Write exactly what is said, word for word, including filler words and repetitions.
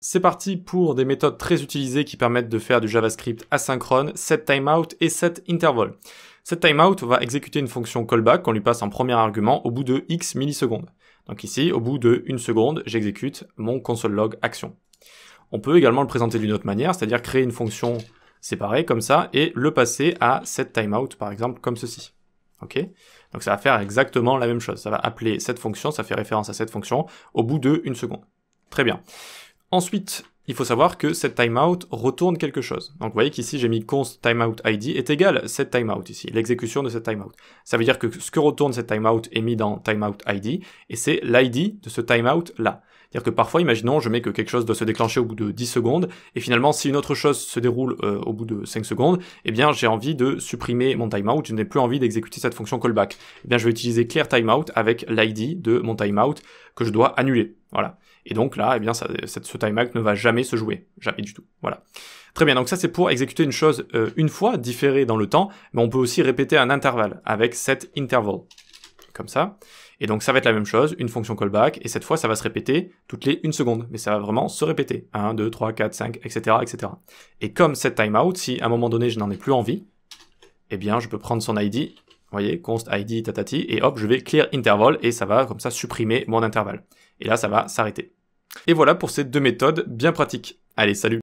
C'est parti pour des méthodes très utilisées qui permettent de faire du JavaScript asynchrone, setTimeout et setInterval. SetTimeout va exécuter une fonction callback qu'on lui passe en premier argument au bout de X millisecondes. Donc ici, au bout de une seconde, j'exécute mon console.log action. On peut également le présenter d'une autre manière, c'est-à-dire créer une fonction séparée comme ça et le passer à setTimeout par exemple comme ceci. Ok, donc ça va faire exactement la même chose. Ça va appeler cette fonction, ça fait référence à cette fonction au bout de une seconde. Très bien. Ensuite, il faut savoir que setTimeout retourne quelque chose. Donc vous voyez qu'ici j'ai mis const timeout I D est égal setTimeout ici, l'exécution de setTimeout. Ça veut dire que ce que retourne setTimeout est mis dans timeout I D et c'est l'I D de ce timeout là. C'est-à-dire que parfois, imaginons, je mets que quelque chose doit se déclencher au bout de dix secondes, et finalement, si une autre chose se déroule euh, au bout de cinq secondes, eh bien, j'ai envie de supprimer mon timeout, je n'ai plus envie d'exécuter cette fonction callback. Eh bien, je vais utiliser clearTimeout avec l'I D de mon timeout que je dois annuler. Voilà. Et donc là, eh bien, ça, ce timeout ne va jamais se jouer. Jamais du tout. Voilà. Très bien. Donc ça, c'est pour exécuter une chose euh, une fois, différée dans le temps, mais on peut aussi répéter un intervalle avec setInterval. Comme ça. Et donc ça va être la même chose, une fonction callback, et cette fois ça va se répéter toutes les une seconde, mais ça va vraiment se répéter, un, deux, trois, quatre, cinq, et cetera, et cetera. Et comme setTimeout, si à un moment donné je n'en ai plus envie, eh bien je peux prendre son I D, vous voyez, const I D tatati, et hop, je vais clearInterval, et ça va comme ça supprimer mon intervalle. Et là ça va s'arrêter. Et voilà pour ces deux méthodes bien pratiques. Allez, salut!